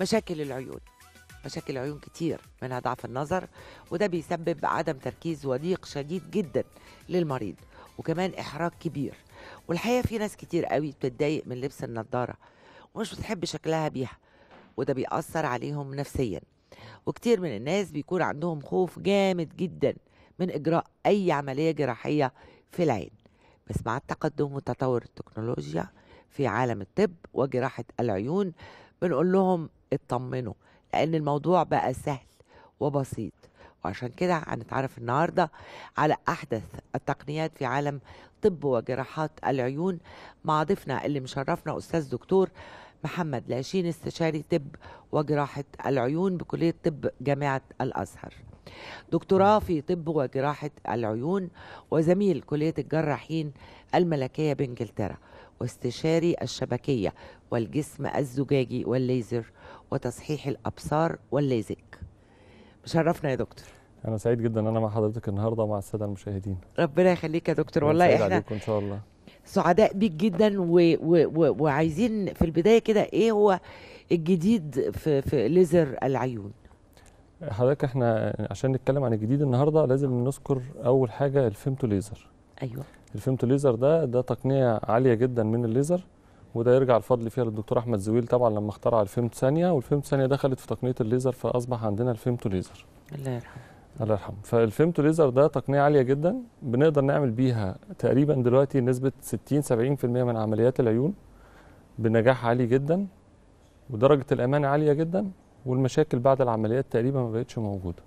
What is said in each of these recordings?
مشاكل العيون. مشاكل العيون كتير منها ضعف النظر، وده بيسبب عدم تركيز وضيق شديد جدا للمريض، وكمان إحراج كبير. والحقيقة في ناس كتير قوي بتتضايق من لبس النضارة ومش بتحب شكلها بيها، وده بيأثر عليهم نفسيا. وكتير من الناس بيكون عندهم خوف جامد جدا من إجراء أي عملية جراحية في العين. بس مع التقدم وتطور التكنولوجيا في عالم الطب وجراحة العيون بنقول لهم اطمنوا، لأن الموضوع بقى سهل وبسيط. وعشان كده هنتعرف النهاردة على أحدث التقنيات في عالم طب وجراحات العيون مع ضيفنا اللي مشرفنا أستاذ دكتور محمد لاشين، استشاري طب وجراحة العيون بكلية طب جامعة الأزهر، دكتوراه في طب وجراحة العيون، وزميل كلية الجراحين الملكية بإنجلترا، واستشاري الشبكية والجسم الزجاجي والليزر وتصحيح الأبصار والليزك. مشرفنا يا دكتور. أنا سعيد جدا أنا مع حضرتك النهاردة مع السادة المشاهدين. ربنا يخليك يا دكتور، والله إحنا إن شاء الله سعداء بيك جدا وعايزين في البداية كده إيه هو الجديد في ليزر العيون؟ حضرتك احنا عشان نتكلم عن الجديد النهاردة لازم نذكر أول حاجة الفيمتو ليزر. أيوه. الفيمتو ليزر ده تقنية عالية جدا من الليزر، وده يرجع الفضل فيها للدكتور أحمد زويل طبعا لما اخترع الفيمتو ثانية، والفيمتو ثانية دخلت في تقنية الليزر فأصبح عندنا الفيمتو ليزر. الله يرحمه. الله يرحمه. فالفيمتو ليزر ده تقنية عالية جدا بنقدر نعمل بيها تقريبا دلوقتي نسبة 60-70% من عمليات العيون بنجاح عالي جدا، ودرجة الأمانة عالية جدا، والمشاكل بعد العمليات تقريبا ما بقتش موجودة.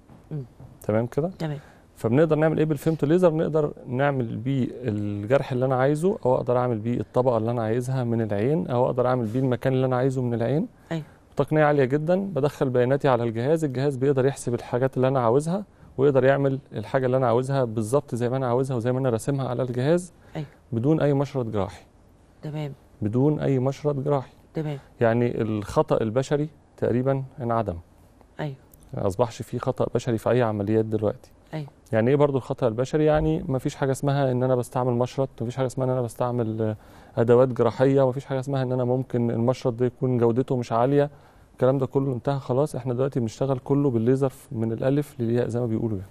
تمام كده؟ تمام. فبنقدر نعمل ايه بالفيمتو ليزر؟ نقدر نعمل بيه الجرح اللي انا عايزه، او اقدر اعمل بيه الطبقه اللي انا عايزها من العين، او اقدر اعمل بيه المكان اللي انا عايزه من العين. ايوه. تقنيه عاليه جدا، بدخل بياناتي على الجهاز، الجهاز بيقدر يحسب الحاجات اللي انا عاوزها، ويقدر يعمل الحاجه اللي انا عاوزها بالظبط زي ما انا عاوزها وزي ما انا راسمها على الجهاز. ايوه. بدون اي مشرط جراحي. تمام. بدون اي مشرط جراحي. تمام. يعني الخطا البشري تقريبا انعدم. ايوه. ما اصبحش في خطا بشري في اي عمليات دلوقتي. أيوة. يعني ايه برضو الخطأ البشري؟ يعني مفيش حاجة اسمها ان انا بستعمل مشرط، مفيش حاجة اسمها ان انا بستعمل ادوات جراحية، مفيش حاجة اسمها ان انا ممكن المشرط ده يكون جودته مش عالية. الكلام ده كله انتهى خلاص، احنا دلوقتي بنشتغل كله بالليزر من الالف للياء زي ما بيقولوا يعني.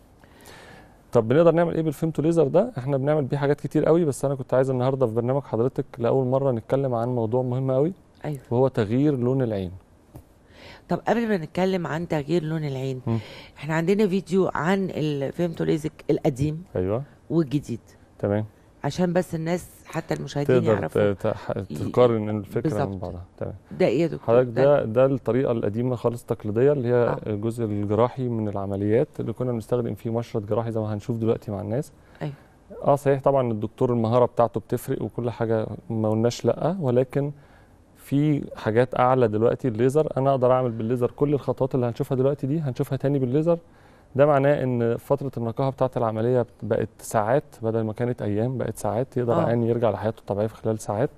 طب بنقدر نعمل ايه بالفيمتو ليزر ده؟ احنا بنعمل بيه حاجات كتير قوي، بس انا كنت عايز النهارده في برنامج حضرتك لاول مرة نتكلم عن موضوع مهم قوي. أيوة. وهو تغيير لون العين. طب قبل ما نتكلم عن تغيير لون العين، احنا عندنا فيديو عن الفيمتو ليزك القديم. ايوه. والجديد. تمام. عشان بس الناس حتى المشاهدين يعرفوا تقارن الفكره من بعضها. تمام. ده ايه يا دكتور؟ حضرتك ده الطريقه القديمه خالص التقليديه اللي هي الجزء الجراحي من العمليات اللي كنا بنستخدم فيه مشرط جراحي زي ما هنشوف دلوقتي مع الناس. ايوه. صحيح طبعا الدكتور المهاره بتاعته بتفرق وكل حاجه ما قلناش لا، ولكن في حاجات اعلى دلوقتي. الليزر انا اقدر اعمل بالليزر كل الخطوات اللي هنشوفها دلوقتي دي هنشوفها تاني بالليزر. ده معناه ان فتره النقاهه بتاعه العمليه بقت ساعات بدل ما كانت ايام، بقت ساعات. يقدر العين يرجع لحياته الطبيعيه في خلال ساعات،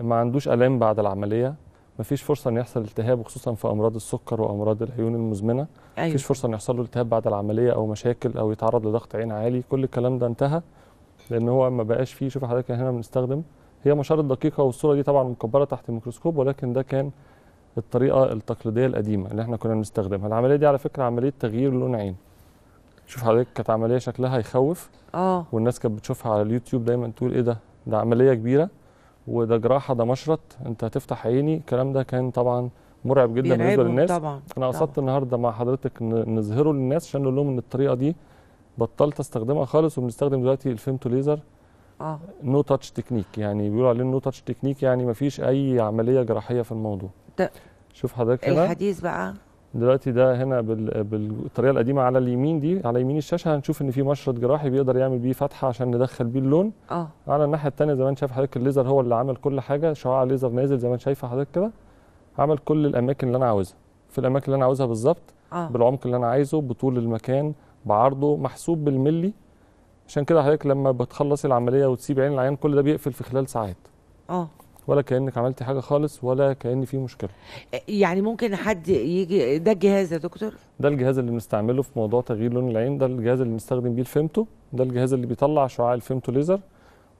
ما عندوش الام بعد العمليه، ما فيش فرصه ان يحصل التهاب، وخصوصا في امراض السكر وامراض العيون المزمنه. أيوة. ما فيش فرصه ان يحصل له التهاب بعد العمليه او مشاكل او يتعرض لضغط عين عالي. كل الكلام ده انتهى لان هو ما بقاش فيه. شوف حضرتك هنا بنستخدم هي مشارط دقيقة، والصورة دي طبعا مكبرة تحت الميكروسكوب، ولكن ده كان الطريقة التقليدية القديمة اللي احنا كنا بنستخدمها. العملية دي على فكرة عملية تغيير لون عين. شوف حضرتك كانت عملية شكلها يخوف، والناس كانت بتشوفها على اليوتيوب دايما تقول ايه ده عملية كبيرة، وده جراحة، ده مشرط، انت هتفتح عيني. الكلام ده كان طبعا مرعب جدا بالنسبة للناس. طبعا. انا قصدت النهاردة مع حضرتك نظهره للناس عشان نقول لهم ان الطريقة دي بطلت استخدمها خالص، وبنستخدم دلوقتي الفيمتو ليزر. نو تاتش تكنيك، يعني بيقولوا عليه نو تاتش تكنيك، يعني مفيش اي عمليه جراحيه في الموضوع. شوف حضرتك هنا الحديث بقى دلوقتي ده هنا بالطريقه القديمه على اليمين دي، على يمين الشاشه هنشوف ان في مشرط جراحي بيقدر يعمل بيه فتحه عشان ندخل بيه اللون. على الناحيه الثانيه زي ما انت شايف حضرتك الليزر هو اللي عمل كل حاجه، شعاع ليزر نازل زي ما انت شايفه حضرتك كده، عمل كل الاماكن اللي انا عاوزها في الاماكن اللي انا عاوزها بالظبط، بالعمق اللي انا عايزه، بطول المكان، بعرضه، محسوب بالملي. عشان كده حضرتك لما بتخلصي العمليه وتسيب عين العيان كل ده بيقفل في خلال ساعات. ولا كانك عملتي حاجه خالص، ولا كان في مشكله. يعني ممكن حد يجي. ده الجهاز يا دكتور؟ ده الجهاز اللي بنستعمله في موضوع تغيير لون العين، ده الجهاز اللي بنستخدم بيه الفيمتو، ده الجهاز اللي بيطلع شعاع الفيمتو ليزر،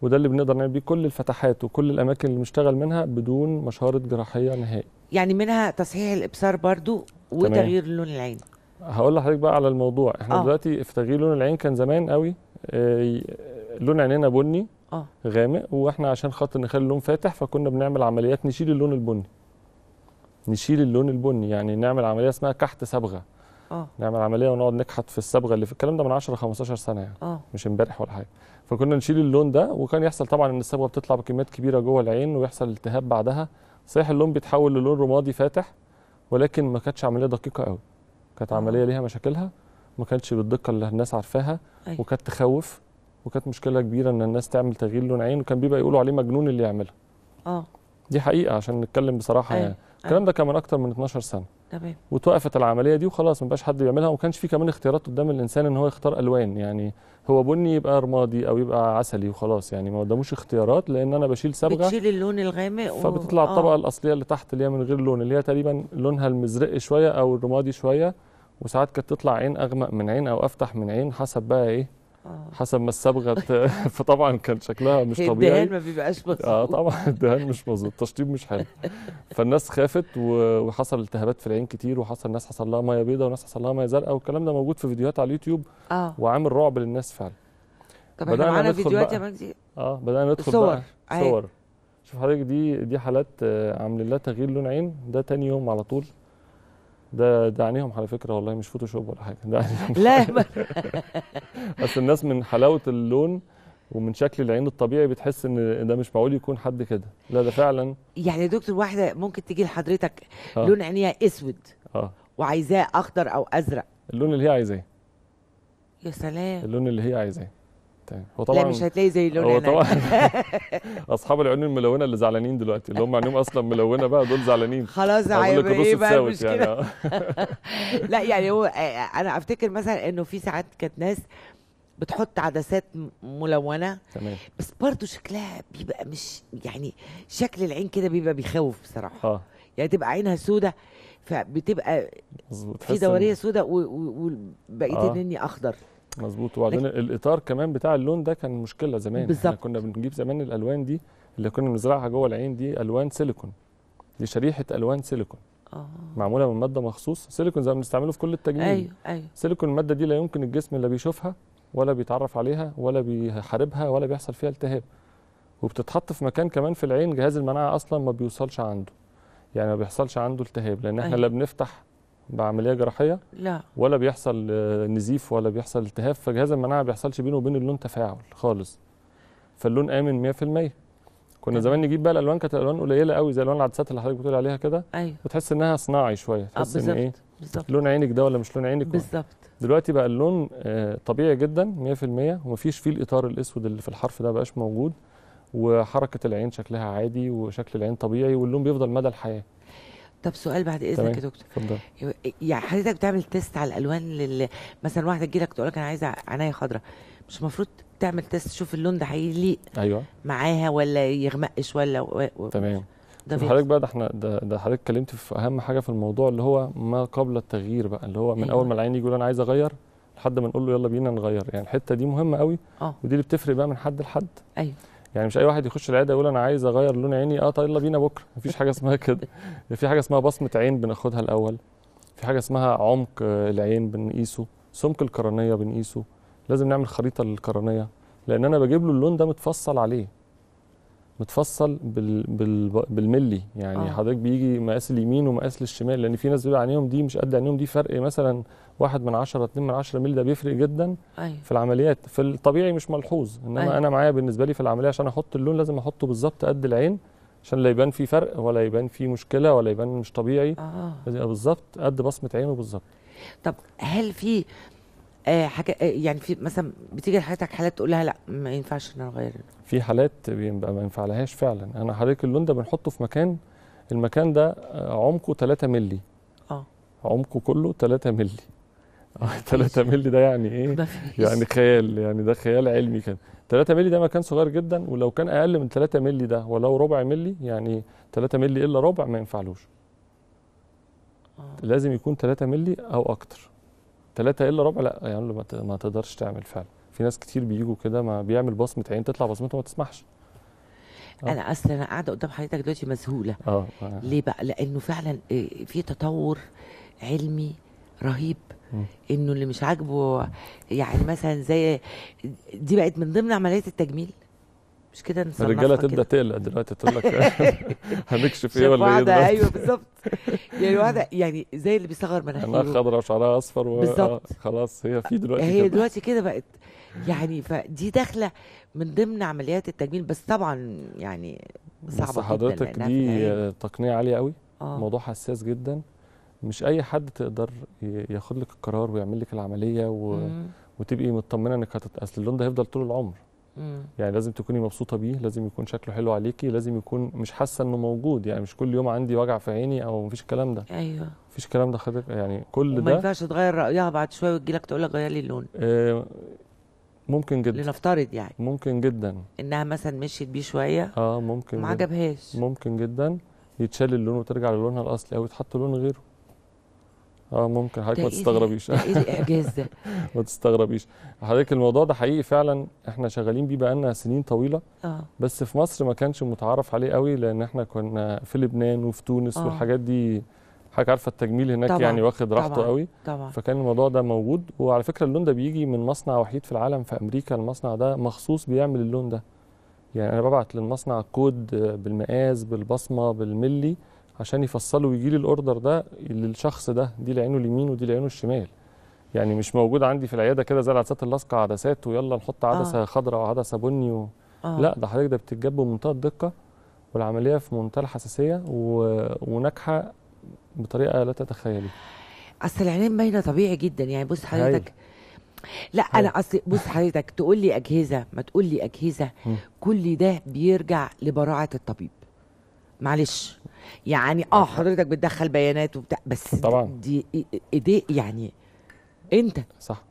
وده اللي بنقدر نعمل بيه كل الفتحات وكل الاماكن اللي بنشتغل منها بدون مشارط جراحيه نهائي. يعني منها تصحيح الابصار برضو وتغيير لون العين. هقول لحضرتك بقى على الموضوع. احنا دلوقتي في تغيير لون العين كان زمان قوي لون عينينا بني غامق، واحنا عشان خاطر نخلي اللون فاتح فكنا بنعمل عمليات نشيل اللون البني. نشيل اللون البني يعني نعمل عمليه اسمها كحت صبغه. نعمل عمليه ونقعد نكحت في الصبغه اللي في الكلام ده من 10 15 سنه يعني. مش امبارح ولا حاجه. فكنا نشيل اللون ده، وكان يحصل طبعا ان الصبغه بتطلع بكميات كبيره جوه العين ويحصل التهاب بعدها. صحيح اللون بيتحول للون رمادي فاتح، ولكن ما كانتش عمليه دقيقه قوي. كانت عمليه ليها مشاكلها، ما كانتش بالدقه اللي الناس عارفاها، وكانت تخوف، وكانت مشكله كبيره ان الناس تعمل تغيير لون عين، وكان بيبقى يقولوا عليه مجنون اللي يعملها. دي حقيقه عشان نتكلم بصراحه يعني. الكلام ده كان من اكتر من 12 سنه. تمام. وتوقفت العمليه دي وخلاص ما بقاش حد بيعملها، وما كانش في كمان اختيارات قدام الانسان ان هو يختار الوان، يعني هو بني يبقى رمادي او يبقى عسلي وخلاص، يعني ما قداموش اختيارات، لان انا بشيل صبغه بتشيل اللون الغامق فبتطلع الطبقه الاصليه اللي تحت اللي هي من غير لون، اللي هي تقريبا لونها المزرق شويه او الرمادي شويه، وساعات كانت تطلع عين اغمق من عين او افتح من عين حسب بقى ايه حسب ما الصبغه فطبعا كان شكلها مش طبيعي. الدهان ما بيبقاش مظبوط. طبعا الدهان مش مظبوط، التشطيب مش حلو. فالناس خافت وحصل التهابات في العين كتير، وحصل ناس حصل لها ميه بيضاء وناس حصل لها ميه زرقاء، والكلام ده موجود في فيديوهات على اليوتيوب وعامل رعب للناس فعلا. طب احنا معانا فيديوهات يا مجدي. بدانا ندخل صور بقى. صور شوف حضرتك، دي حالات عاملين لها تغيير لون عين، ده تاني يوم على طول. ده عينيهم على فكره، والله مش فوتوشوب ولا حاجه، ده عينيهم. لا اصل الناس من حلاوه اللون ومن شكل العين الطبيعي بتحس ان ده مش معقول يكون حد كده، لا ده فعلا. يعني يا دكتور واحده ممكن تيجي لحضرتك لون عينيها اسود وعايزاه اخضر او ازرق، اللون اللي هي عايزاه. يا سلام، اللون اللي هي عايزاه. لا مش هتلاقي زي اللون هنا طبعا. اصحاب العيون الملونه اللي زعلانين دلوقتي، اللي هم عينيهم اصلا ملونه بقى، دول زعلانين خلاص. عيب ايه بقى المشكله؟ لا يعني هو انا افتكر مثلا انه في ساعات كانت ناس بتحط عدسات ملونه، تمام، بس برضه شكلها بيبقى مش، يعني شكل العين كده بيبقى بيخوف بصراحه. يعني تبقى عينها سودة فبتبقى في دوريه سودة وبقيت اني اخضر. مظبوط. وبعدين الاطار كمان بتاع اللون ده كان مشكله زمان. بالظبط. كنا بنجيب زمان الالوان دي اللي كنا بنزرعها جوه العين، دي الوان سيليكون، دي شريحه الوان سيليكون معموله من ماده مخصوص. سيليكون زي ما بنستعمله في كل التجميل. ايوه سيليكون، الماده دي لا يمكن الجسم لا بيشوفها ولا بيتعرف عليها ولا بيحاربها ولا بيحصل فيها التهاب، وبتتحط في مكان كمان في العين جهاز المناعه اصلا ما بيوصلش عنده، يعني ما بيحصلش عنده التهاب، لان احنا لا بنفتح بعمليه جراحيه لا، ولا بيحصل نزيف ولا بيحصل التهاب، فجهاز المناعه ما بيحصلش بينه وبين اللون تفاعل خالص، فاللون امن 100%. كنا زمان نجيب بقى الالوان، كانت الالوان قليله قوي زي الوان العدسات اللي حضرتك بتقول عليها كده، وتحس انها صناعي شويه، تحس ان ايه لون عينك ده ولا مش لون عينك بالظبط. دلوقتي بقى اللون طبيعي جدا 100%، ومفيش فيه الاطار الاسود اللي في الحرف ده بقاش موجود، وحركه العين شكلها عادي وشكل العين طبيعي، واللون بيفضل مدى الحياه. طب سؤال بعد اذنك يا دكتور. اتفضل. يعني حضرتك بتعمل تيست على الالوان مثلا واحده تجي لك تقول لك انا عايزه عينيا خضراء، مش المفروض تعمل تيست تشوف اللون ده هيليق معاها ولا يغمقش ولا تمام. طب حضرتك بقى، ده احنا ده حضرتك اتكلمت في اهم حاجه في الموضوع اللي هو ما قبل التغيير بقى، اللي هو من اول ما العين يقول انا عايز اغير لحد ما نقول له يلا بينا نغير، يعني الحته دي مهمه قوي ودي اللي بتفرق بقى من حد لحد. يعني مش اي واحد يخش العياده يقول انا عايز اغير لون عيني طيب يلا بينا بكره، مفيش حاجه اسمها كده. في حاجه اسمها بصمه عين بناخدها الاول، في حاجه اسمها عمق العين بنقيسه، سمك القرنيه بنقيسه، لازم نعمل خريطه للقرنيه، لان انا بجيب له اللون ده متفصل عليه، متفصل بالملي، يعني حضرتك بيجي مقاس اليمين ومقاس للشمال، لان في ناس بيبقى عينيهم دي مش قد عينيهم دي، فرق مثلا 1/10 2/10 مللي، ده بيفرق جدا. في العمليات في الطبيعي مش ملحوظ، انما انا معايا بالنسبه لي في العمليه عشان احط اللون لازم احطه بالظبط قد العين، عشان لا يبان في فرق ولا يبان في مشكله ولا يبان مش طبيعي، يبقى بالظبط قد بصمه عينه بالظبط. طب هل في حاجه يعني في مثلا بتيجي لحضرتك حالات تقول لها لا ما ينفعش ان انا اغير؟ في حالات بيبقى ما ينفعلهاش فعلا. انا حضرتك اللون ده بنحطه في مكان، المكان ده عمقه 3 مللي. عمقه كله 3 مللي. 3 مللي ده يعني ايه؟ يعني خيال، يعني ده خيال علمي كده. 3 مللي ده مكان صغير جدا، ولو كان اقل من 3 مللي ده ولو ربع مللي، يعني 3 مللي الا ربع ما ينفعلوش. لازم يكون 3 مللي او اكتر. 3 الا ربع لا، يعني ما تقدرش تعمل فعلا. في ناس كتير بيجوا كده ما بيعمل بصمه عين، تطلع بصمته ما تسمحش. انا اصلا انا قاعده قدام حضرتك دلوقتي مذهوله. ليه بقى؟ لانه فعلا في تطور علمي رهيب، انه اللي مش عاجبه يعني مثلا زي دي بقت من ضمن عمليات التجميل، مش كده؟ الرجاله تبدا تقلق دلوقتي، تقول لك هنكشف ايه ولا ايه؟ ايوه بالظبط. يعني واحده يعني زي اللي بيصغر مناخيره خضراء وشعرها اصفر بالظبط، خلاص هي في دلوقتي هي كده. دلوقتي كده بقت يعني، فدي داخله من ضمن عمليات التجميل، بس طبعا يعني صعبه جدا حضرتك، دي تقنيه عاليه قوي، موضوع حساس جدا، مش اي حد تقدر ياخد لك القرار ويعمل لك العمليه وتبقي مطمنه انك اصل اللون ده هيفضل طول العمر. يعني لازم تكوني مبسوطه بيه، لازم يكون شكله حلو عليكي، لازم يكون مش حاسه انه موجود، يعني مش كل يوم عندي وجع في عيني او مفيش الكلام ده. ايوه مفيش الكلام ده حضرتك، يعني كل ده ما ينفعش تغير رايها بعد شويه وتجي لك تقول لك غير لي اللون. ممكن جدا لنفترض يعني، ممكن جدا انها مثلا مشيت بيه شويه ممكن ما عجبهاش، ممكن جدا يتشال اللون وترجع للونها الاصلي او يتحط لون غيره. ممكن حضرتك ما تستغربيش. ايه الاعجاز ده؟ ما تستغربيش حضرتك، الموضوع ده حقيقي فعلا، احنا شغالين بيه بقالنا سنين طويله، بس في مصر ما كانش متعارف عليه قوي، لان احنا كنا في لبنان وفي تونس والحاجات دي، حضرتك عارفه التجميل هناك طبعًا يعني واخد راحته قوي، فكان الموضوع ده موجود. وعلى فكره اللون ده بيجي من مصنع وحيد في العالم في امريكا، المصنع ده مخصوص بيعمل اللون ده، يعني انا ببعت للمصنع كود بالمقاس بالبصمه بالملي عشان يفصلوا ويجي لي الاوردر ده للشخص ده، دي لعينه اليمين ودي لعينه الشمال، يعني مش موجود عندي في العياده كده زي العدسات اللاصقه عدسات ويلا نحط عدسه خضراء وعدسه بني لا، ده حضرتك ده بتتجاب بمنتهى الدقه، والعمليه في منتهى الحساسيه وناجحه بطريقه لا تتخيليها. اصل العينين باينه طبيعي جدا يعني. بص حضرتك، لا انا اصل بص حضرتك تقول لي اجهزه ما تقول لي اجهزه، كل ده بيرجع لبراعه الطبيب، معلش يعني. حضرتك بتدخل بيانات وبتاع، بس طبعا دي ايديه يعني، انت صح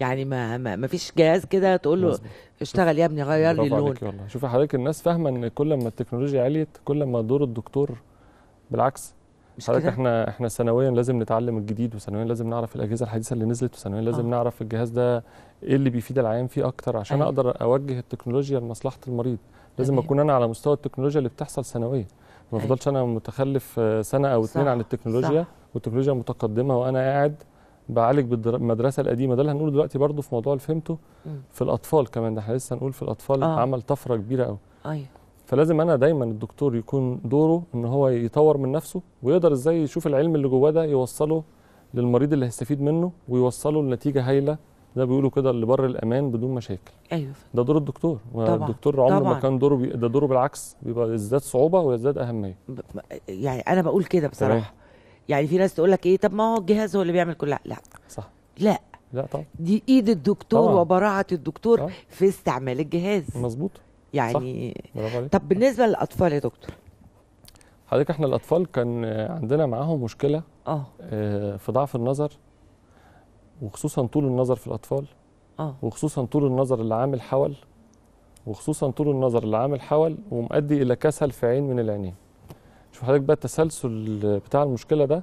يعني، ما فيش جهاز كده تقول له اشتغل يا ابني غير لي اللون. شوفي حضرتك الناس فاهمه ان كل ما التكنولوجيا عليت كل ما دور الدكتور، بالعكس حضرتك احنا سنويا لازم نتعلم الجديد، وسنويا لازم نعرف الاجهزه الحديثه اللي نزلت، وسنويا لازم نعرف الجهاز ده ايه اللي بيفيد العيان فيه اكتر، عشان اقدر اوجه التكنولوجيا لمصلحه المريض. لازم اكون انا على مستوى التكنولوجيا اللي بتحصل سنويا، ما افضلش انا متخلف سنه او اتنين عن التكنولوجيا، والتكنولوجيا متقدمه وانا قاعد بعالج بالمدرسه القديمه. ده اللي هنقوله دلوقتي برضه في موضوع الفيمتو في الاطفال كمان، ده احنا لسه هنقول في الاطفال عمل طفره كبيره قوي. فلازم انا دايما الدكتور يكون دوره ان هو يطور من نفسه، ويقدر ازاي يشوف العلم اللي جواه ده يوصله للمريض اللي هيستفيد منه، ويوصله لنتيجه هايله زي ما بيقولوا كده اللي بر الامان بدون مشاكل. ده دور الدكتور طبعا. الدكتور عمره ما كان دوره ده دوره بالعكس بيبقى يزداد صعوبه ويزداد اهميه. يعني انا بقول كده بصراحه، يعني في ناس تقول لك ايه، طب ما هو الجهاز هو اللي بيعمل كل لا صح، لا طبعا دي ايد الدكتور وبراعه الدكتور في استعمال الجهاز. مظبوط يعني صح. طب بالنسبه للاطفال يا دكتور، حضرتك احنا الاطفال كان عندنا معاهم مشكله في ضعف النظر، وخصوصا طول النظر في الاطفال، وخصوصا طول النظر اللي عامل حول، وخصوصا طول النظر اللي عامل حول ومؤدي الى كسل في عين من العينين. شوف حضرتك بقى التسلسل بتاع المشكله ده،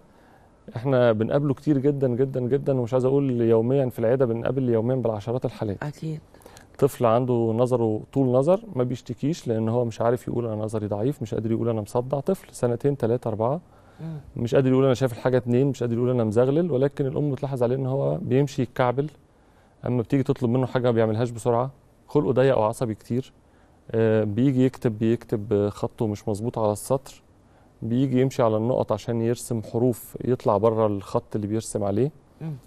احنا بنقابله كتير جدا جدا جدا، ومش عايز اقول يوميا في العياده، بنقابل يوميا بالعشرات الحالات. اكيد طفل عنده نظره طول نظر ما بيشتكيش، لان هو مش عارف يقول انا نظري ضعيف، مش قادر يقول انا مصدع، طفل سنتين ثلاثه اربعه مش قادر يقول انا شايف الحاجه اتنين، مش قادر يقول انا مزغلل، ولكن الام بتلاحظ عليه ان هو بيمشي يتكعبل، اما بتيجي تطلب منه حاجه ما بيعملهاش بسرعه، خلقه ضيق وعصبي كتير، بيجي بيكتب خطه مش مظبوط على السطر، بيجي يمشي على النقط عشان يرسم حروف يطلع بره الخط اللي بيرسم عليه،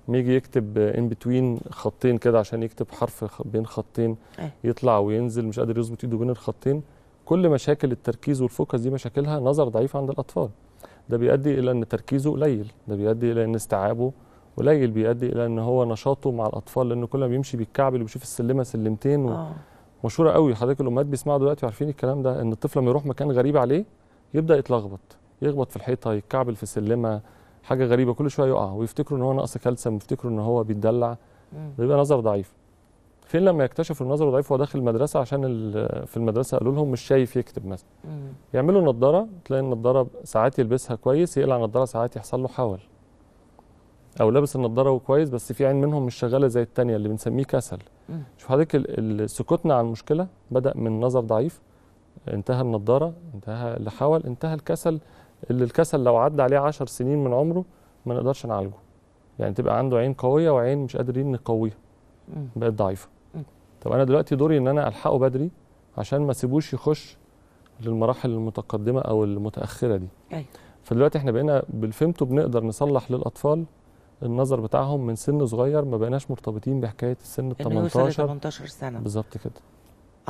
بيجي يكتب ان بتوين خطين كده عشان يكتب حرف بين خطين يطلع وينزل، مش قادر يظبط ايده بين الخطين. كل مشاكل التركيز والفوكس دي مشاكلها نظر ضعيف عند الاطفال، ده بيؤدي الى ان تركيزه قليل، ده بيؤدي الى ان استيعابه قليل، بيؤدي الى ان هو نشاطه مع الاطفال، لانه كل ما بيمشي بيتكعبل وبيشوف السلمه سلمتين مشهوره قوي حضرتك، الامهات بيسمعوا دلوقتي وعارفين الكلام ده، ان الطفل لما يروح مكان غريب عليه يبدا يتلخبط، يخبط في الحيطه، يتكعبل في سلمه، حاجه غريبه كل شويه يقع، ويفتكروا ان هو نقص كالسيوم، ويفتكروا ان هو بيتدلع، بيبقى نظر ضعيف. فين لما يكتشفوا النظر ضعيف وهو داخل المدرسه، عشان في المدرسه قالوا لهم مش شايف يكتب مثلا، يعملوا نظاره، تلاقي النظاره ساعات يلبسها كويس يقلع النظاره، ساعات يحصل له حول، او لابس النظاره وكويس بس في عين منهم مش شغاله زي الثانيه اللي بنسميه كسل. شوف حضرتك سكوتنا عن المشكله بدا من نظر ضعيف، انتهى النضاره، انتهى اللي حاول، انتهى الكسل اللي الكسل لو عدى عليه 10 سنين من عمره ما نقدرش نعالجه. يعني تبقى عنده عين قويه وعين مش قادرين نقويها، بقت ضعيفه. طب انا دلوقتي دوري ان انا الحقه بدري عشان ما اسيبوش يخش للمراحل المتقدمه او المتاخره دي. ايوه. فدلوقتي احنا بقينا بالفيمتو بنقدر نصلح للاطفال النظر بتاعهم من سن صغير، ما بقيناش مرتبطين بحكايه السن ال 18 سنه. بالظبط كده.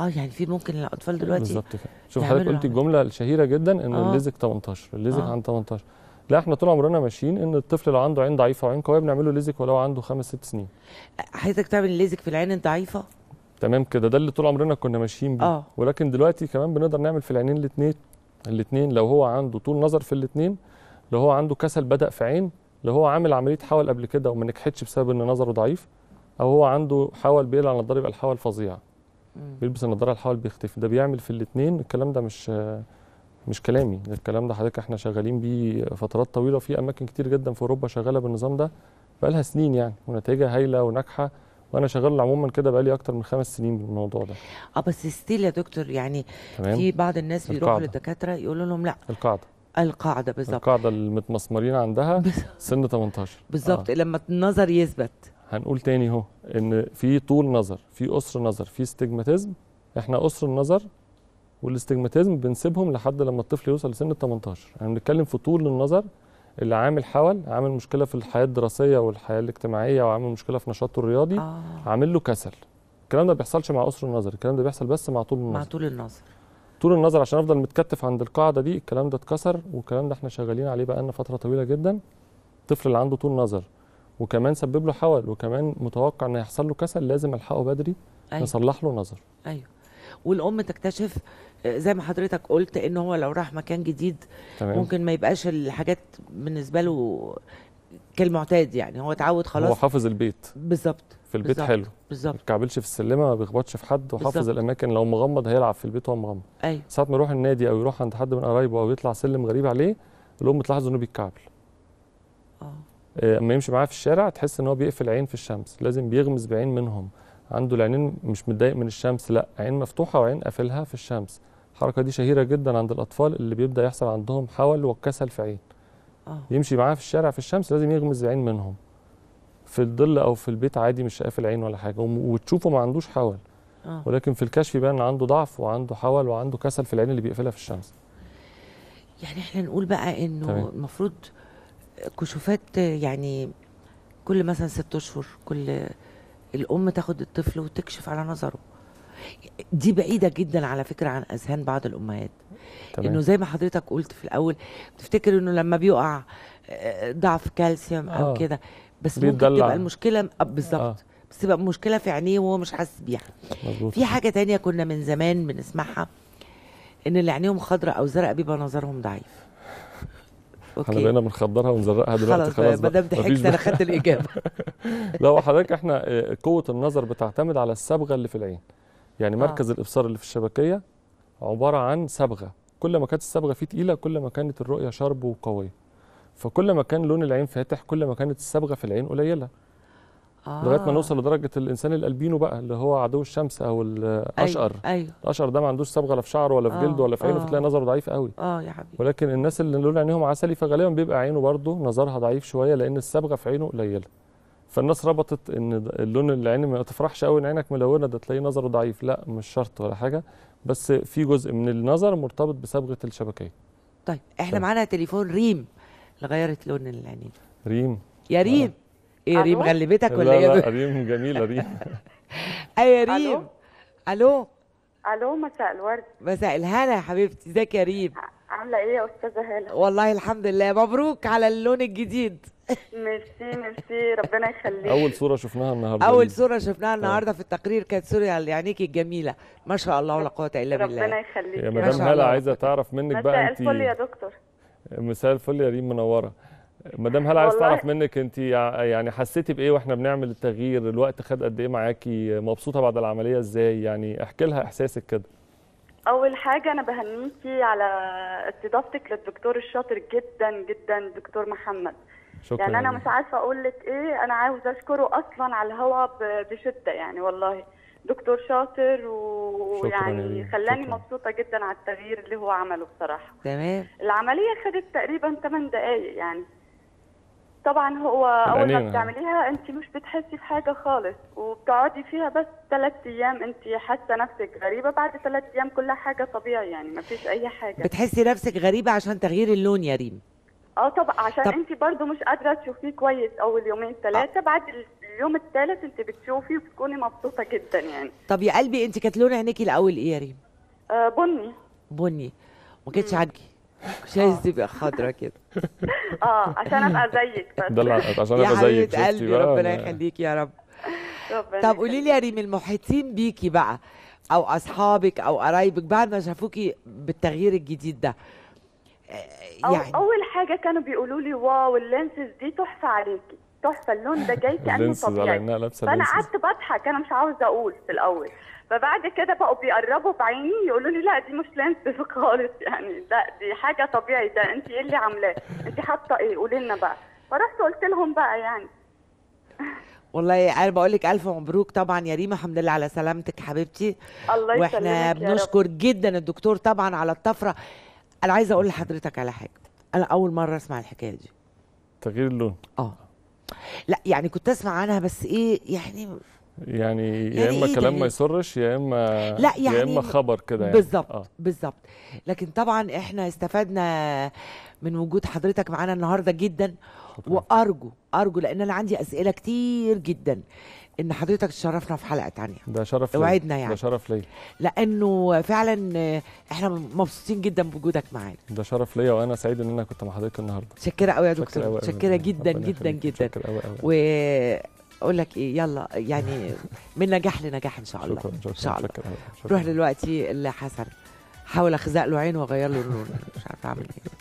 يعني في ممكن الاطفال دلوقتي بالظبط كده. شوف حضرتك قلتي الجمله الشهيره جدا ان الليزك 18، الليزك عند 18. لا، احنا طول عمرنا ماشيين ان الطفل لو عنده عين ضعيفه وعين قويه بنعمله ليزك ولو عنده 5 6 سنين. حضرتك تعمل ليزك في العين الضعيفه؟ تمام كده، ده اللي طول عمرنا كنا ماشيين بيه. ولكن دلوقتي كمان بنقدر نعمل في العينين الاثنين لو هو عنده طول نظر في الاثنين، لو هو عنده كسل بدا في عين، لو هو عامل عمليه حول قبل كده وما نجحتش بسبب ان نظره ضعيف، او هو عنده حول بيقلع نظاره يبقى الحول فظيع. بيلبس النظاره الحول بيختفي، ده بيعمل في الاثنين. الكلام ده مش كلامي، الكلام ده حضرتك احنا شغالين بيه فترات طويله، وفي اماكن كتير جدا في اوروبا شغاله بالنظام ده بقى لها سنين يعني، ونتائجها هايله وناجحه، وانا شغال عموما كده بقى لي اكتر من 5 سنين بالموضوع ده. بس ستيل يا دكتور يعني في بعض الناس بيروحوا للدكاتره يقولوا لهم لا، القاعده بالظبط، القاعده المتمسمرين عندها سن 18 بالظبط. لما النظر يثبت هنقول تاني اهو ان في طول نظر، في قصر نظر، في استجماتيزم. احنا قصر النظر والاستجماتيزم بنسيبهم لحد لما الطفل يوصل لسن 18. احنا بنتكلم في طول النظر اللي عامل حول، عامل مشكله في الحياه الدراسيه والحياه الاجتماعيه، وعامل مشكله في نشاطه الرياضي، عامل له كسل. الكلام ده ما بيحصلش مع قصر النظر، الكلام ده بيحصل بس مع طول النظر. مع طول النظر، طول النظر عشان افضل متكتف عند القاعده دي، الكلام ده اتكسر، والكلام ده احنا شغالين عليه بقى لنا فتره طويله جدا. الطفل اللي عنده طول نظر وكمان سبب له حول وكمان متوقع ان هيحصل له كسل، لازم الحقه بدري. أيوة. نصلح له نظر. ايوه، والام تكتشف زي ما حضرتك قلت ان هو لو راح مكان جديد ممكن ما يبقاش الحاجات بالنسبه له كالمعتاد، يعني هو اتعود خلاص، هو حافظ البيت بالظبط، في البيت بالزبط. حلو بالظبط، ما بيتكعبلش في السلمه، ما بيخبطش في حد، وحافظ الاماكن. لو مغمض هيلعب في البيت وهو مغمض. ايوه. ساعه ما يروح النادي او يروح عند حد من قرايبه او يطلع سلم غريب عليه، الام تلاحظ انه بيتكعبل. اما يمشي معاه في الشارع تحس ان هو بيقفل عين في الشمس، لازم بيغمز بعين منهم، عنده العينين مش متضايق من الشمس، لا، عين مفتوحه وعين قافلها في الشمس. الحركه دي شهيره جدا عند الاطفال اللي بيبدا يحصل عندهم حول وكسل في عين. يمشي معاه في الشارع في الشمس لازم يغمز عين منهم، في الظل او في البيت عادي مش قافل عين ولا حاجه، وتشوفه ما عندوش حول. ولكن في الكشف يبان عنده ضعف وعنده حول وعنده كسل في العين اللي بيقفلها في الشمس. يعني احنا نقول بقى انه المفروض كشوفات، يعني كل مثلا 6 أشهر كل الام تاخد الطفل وتكشف على نظره. دي بعيده جدا على فكره عن اذهان بعض الامهات. تمام. انه زي ما حضرتك قلت في الاول بتفتكر انه لما بيقع ضعف كالسيوم او كده بس، ممكن تبقى المشكله بالظبط بس تبقى مشكله في عينيه وهو مش حاسس بيها. في حاجه تانية كنا من زمان بنسمعها ان اللي عينيهم خضراء او زرقاء بيبقى نظرهم ضعيف. احنا بقينا بنخدرها ونزرقها دلوقتي، خلاص ما دام ضحكت انا خدت الاجابه. لا وحضرتك احنا قوه النظر بتعتمد على الصبغه اللي في العين. يعني مركز الابصار اللي في الشبكيه عباره عن صبغه، كل ما كانت الصبغه فيه تقيله كل ما كانت الرؤيه شارب وقويه. فكل ما كان لون العين فاتح كل ما كانت الصبغه في العين قليله. لغايه ما نوصل لدرجه الانسان الالبينو بقى اللي هو عدو الشمس او الاشقر. أيوة. الاشقر ده ما عندوش صبغه لا في شعره ولا في جلده ولا في عينه، فتلاقي نظره ضعيف قوي. يا حبيبي. ولكن الناس اللي لون عينيهم عسلي فغالبا بيبقى عينه برضه نظرها ضعيف شويه لان الصبغه في عينه قليله. فالناس ربطت ان اللون العين ما تفرحش قوي ان عينك ملونه ده تلاقيه نظره ضعيف، لا مش شرط ولا حاجه، بس في جزء من النظر مرتبط بصبغه الشبكيه. طيب احنا معانا تليفون ريم اللي غيرت لون العينين. ريم يا ريم. ايه ريم غلبتك ولا ايه؟ لا ريم جميله ريم. يا ريم. الو. الو مساء الورد. مساء الهنا يا حبيبتي، ازيك يا ريم؟ عامله ايه يا استاذه هاله؟ والله الحمد لله. مبروك على اللون الجديد. ميرسي ميرسي ربنا يخليك. اول صوره شفناها النهارده. اول صوره شفناها النهارده في التقرير كانت صوره عينيكي الجميله، ما شاء الله ولا قوه الا بالله. ربنا يخليك يا مدام هاله. عايزه تعرف منك بقى انت. مساء الفل يا دكتور. مساء الفل يا ريم، منوره. مدام هلا، عايز تعرف منك انت يعني حسيتي بايه واحنا بنعمل التغيير؟ الوقت خد قد ايه معاكي؟ مبسوطه بعد العمليه ازاي؟ يعني احكي لها احساسك كده. اول حاجه انا بهنيكي على استضافتك للدكتور الشاطر جدا جدا دكتور محمد. شكرا. يعني انا مش عارفه اقول لك ايه، انا عاوزه اشكره اصلا على الهوا بشده يعني، والله دكتور شاطر ويعني خلاني مبسوطه جدا على التغيير اللي هو عمله بصراحه. تمام. العمليه خدت تقريبا 8 دقائق يعني. طبعا هو اول ما بتعمليها انت مش بتحسي بحاجه خالص، وبتقعدي فيها بس 3 ايام انت حاسه نفسك غريبه، بعد 3 ايام كل حاجه طبيعي يعني ما فيش اي حاجه. بتحسي نفسك غريبه عشان تغيير اللون يا ريم؟ اه طبعا، عشان انت برضو مش قادره تشوفيه كويس اول 2 3 يوم، بعد اليوم الثالث انت بتشوفي وبتكوني مبسوطه جدا يعني. طب يا قلبي انت كانت لون عينيكي الاول ايه يا ريم؟ بني. بني ما كانتش عاجبك؟ مش عايز تبقى خضرا كده. عشان ابقى زيك بس. ده عشان ابقى زيك يا حبيبه قلبي، ربنا يخليكي يا رب. طب قولي لي يا ريم، المحيطين بيكي بقى او اصحابك او قرايبك بعد ما شافوكي بالتغيير الجديد ده يعني اول حاجه كانوا بيقولوا لي واو اللينسز دي تحفه عليكي، تحفه اللون ده جاي كانه طبيعي. فانا قعدت بضحك، انا مش عاوزه اقول في الاول، فبعد كده بقوا بيقربوا بعيني يقولوا لي لا دي مش لينس خالص يعني، لا دي حاجه طبيعي، ده انت ايه اللي عاملاه؟ انت حاطه ايه؟ قولي لنا بقى. فرحت قلت لهم بقى يعني. والله انا بقول لك الف مبروك طبعا يا ريم، الحمد لله على سلامتك حبيبتي. الله يسلمك. واحنا بنشكر جدا الدكتور طبعا على الطفره. انا عايزه اقول لحضرتك على حاجه، انا اول مره اسمع الحكايه دي، تغيير اللون. لا يعني كنت اسمع عنها بس ايه يعني يا اما إيه كلام ما يسرش، يا اما لا يعني يا اما خبر كده يعني. بالظبط بالظبط. لكن طبعا احنا استفدنا من وجود حضرتك معانا النهارده جدا. شكرا. وارجو لان انا عندي اسئله كتير جدا ان حضرتك تشرفنا في حلقه ثانيه. ده شرف ليا، وعدنا يعني. ده شرف ليا لانه فعلا احنا مبسوطين جدا بوجودك معانا. ده شرف ليا، وانا سعيد ان انا كنت مع حضرتك النهارده. متشكره قوي يا دكتور، متشكره جدا جدا جدا. اقول لك ايه، يلا يعني من نجاح لنجاح ان شاء الله. شكرا. ان شاء الله. روح دلوقتي لحسن، حاول اخزق له عين واغير له لون، مش عارفه اعمل ايه.